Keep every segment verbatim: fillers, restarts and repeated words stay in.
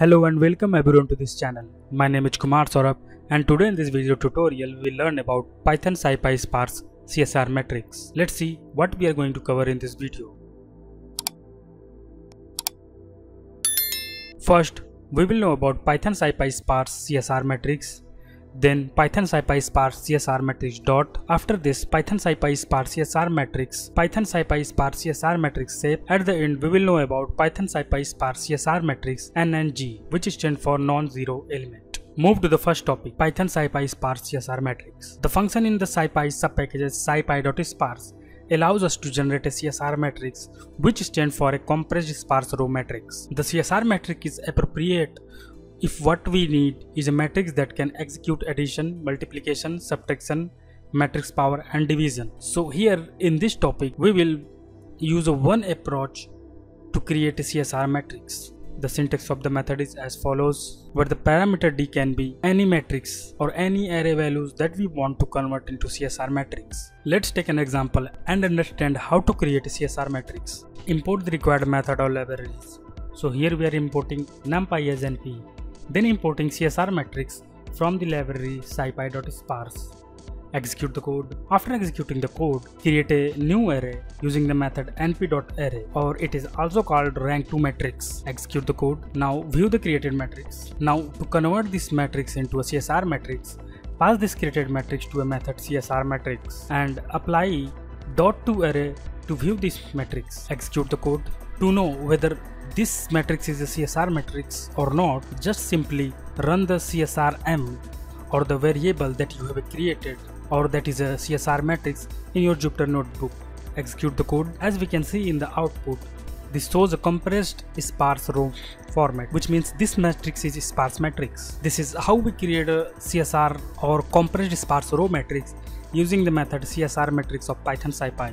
Hello and welcome everyone to this channel. My name is Kumar Saurabh and today in this video tutorial we will learn about Python SciPy sparse C S R matrix. Let's see what we are going to cover in this video. First, we will know about Python SciPy sparse C S R matrix, then Python SciPy sparse C S R matrix dot. After this, Python SciPy sparse C S R matrix, Python SciPy sparse C S R matrix shape. At the end, we will know about Python SciPy sparse C S R matrix N N G, which stands for non-zero element. Move to the first topic, Python SciPy sparse C S R matrix. The function in the SciPy subpackages scipy.sparse allows us to generate a C S R matrix, which stands for a compressed sparse row matrix. The C S R matrix is appropriate if what we need is a matrix that can execute addition, multiplication, subtraction, matrix power and division. So here in this topic we will use a one approach to create a C S R matrix. The syntax of the method is as follows, where the parameter d can be any matrix or any array values that we want to convert into C S R matrix. Let's take an example and understand how to create a C S R matrix. Import the required method or libraries. So here we are importing numpy as N P. Then importing C S R matrix from the library scipy.sparse. Execute the code. After executing the code, create a new array using the method np.array, or it is also called rank two matrix. Execute the code. Now view the created matrix. Now to convert this matrix into a C S R matrix, pass this created matrix to a method C S R matrix and apply dot to array to view this matrix. Execute the code. To know whether this matrix is a C S R matrix or not, just simply run the C S R M or the variable that you have created or that is a C S R matrix in your Jupyter notebook. Execute the code. As we can see in the output, this shows a compressed sparse row format, which means this matrix is a sparse matrix. This is how we create a C S R or compressed sparse row matrix using the method C S R matrix of Python SciPy.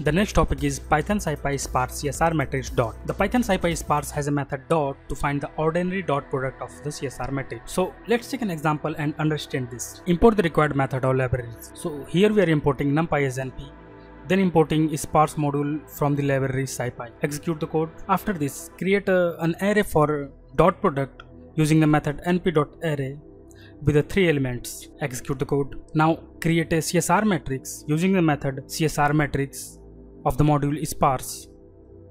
The next topic is Python SciPy sparse C S R matrix dot. The Python SciPy sparse has a method dot to find the ordinary dot product of the C S R matrix. So let's take an example and understand this. Import the required method or libraries. So here we are importing numpy as N P, then importing sparse module from the library SciPy. Execute the code. After this, create a, an array for dot product using the method np.array with the three elements. Execute the code. Now create a C S R matrix using the method C S R matrix of the module sparse.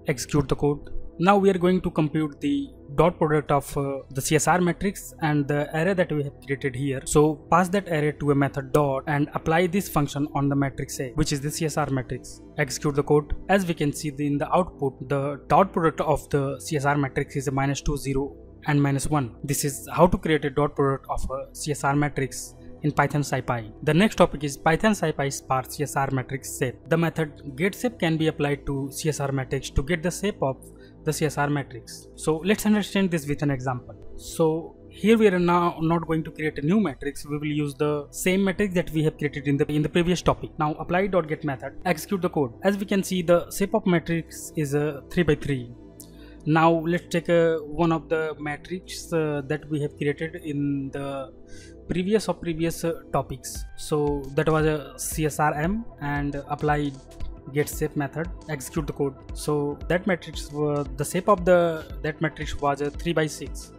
Execute the code. Now we are going to compute the dot product of uh, the C S R matrix and the array that we have created here. So pass that array to a method dot and apply this function on the matrix A, which is the C S R matrix. Execute the code. As we can see in the output, the dot product of the C S R matrix is a minus two, zero and minus one. This is how to create a dot product of a C S R matrix in Python SciPy. The next topic is Python SciPy sparse C S R matrix shape. The method getShape can be applied to C S R matrix to get the shape of the C S R matrix. So let's understand this with an example. So here we are now not going to create a new matrix. We will use the same matrix that we have created in the in the previous topic. Now apply .get method. Execute the code. As we can see, the shape of matrix is a three by three. Now let's take a, one of the matrix uh, that we have created in the previous or previous uh, topics. So that was a C S R M and apply getShape method. Execute the code. So that matrix, uh, the shape of the that matrix was a three by six.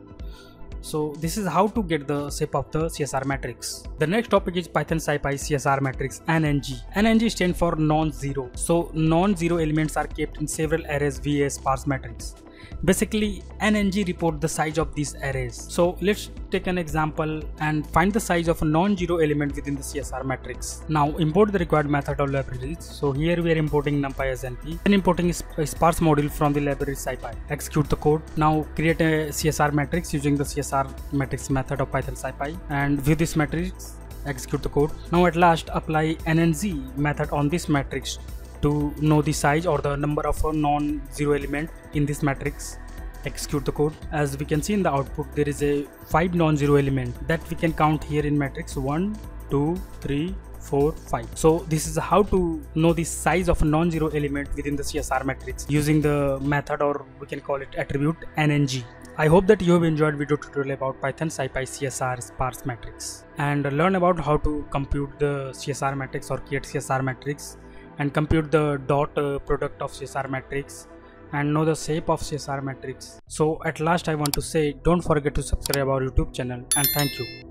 So this is how to get the shape of the C S R matrix. The next topic is Python SciPy C S R matrix N N G. N N G stands for non-zero. So non-zero elements are kept in several arrays via sparse matrix. Basically, N N G report the size of these arrays. So let's take an example and find the size of a non-zero element within the C S R matrix. Now import the required method or libraries. So here we are importing numpy as N P and importing a sparse module from the library SciPy. Execute the code. Now create a C S R matrix using the C S R matrix method of Python SciPy and view this matrix. Execute the code. Now at last apply N N G method on this matrix to know the size or the number of a non-zero element in this matrix. Execute the code. As we can see in the output, there is a five non-zero element that we can count here in matrix one, two, three, four, five. So this is how to know the size of a non-zero element within the C S R matrix using the method, or we can call it attribute N N G. I hope that you have enjoyed video tutorial about Python SciPy C S R sparse matrix and learn about how to compute the C S R matrix or create C S R matrix and compute the dot uh, product of C S R matrix and know the shape of C S R matrix. So at last I want to say, don't forget to subscribe our YouTube channel, and thank you.